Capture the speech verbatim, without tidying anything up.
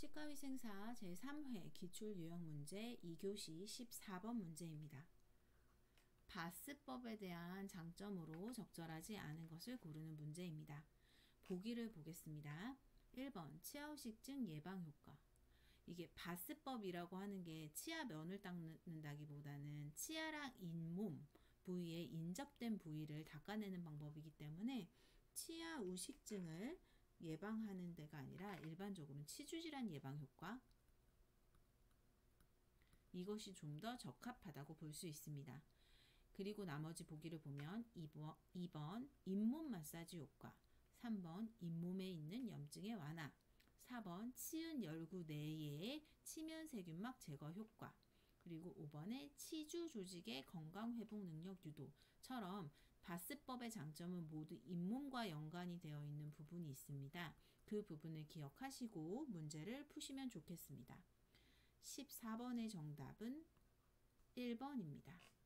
치과위생사 제삼 회 기출유형문제 이 교시 십사 번 문제입니다. 바스법에 대한 장점으로 적절하지 않은 것을 고르는 문제입니다. 보기를 보겠습니다. 일 번 치아우식증 예방효과. 이게 바스법이라고 하는 게 치아면을 닦는다기보다는 치아랑 잇몸 부위에 인접된 부위를 닦아내는 방법이기 때문에 치아우식증을 예방하는 데가 아니라 일반적으로는 치주질환 예방효과, 이것이 좀 더 적합하다고 볼 수 있습니다. 그리고 나머지 보기를 보면 이 번, 이 번 잇몸 마사지 효과, 삼 번 잇몸에 있는 염증의 완화, 사 번 치은 열구 내에 치면 세균막 제거 효과, 그리고 오 번에 치주 조직의 건강 회복 능력 유도처럼 바스법의 장점은 모두 잇몸과 연관이 되어 있는 부분이 있습니다. 그 부분을 기억하시고 문제를 푸시면 좋겠습니다. 십사 번의 정답은 일 번입니다.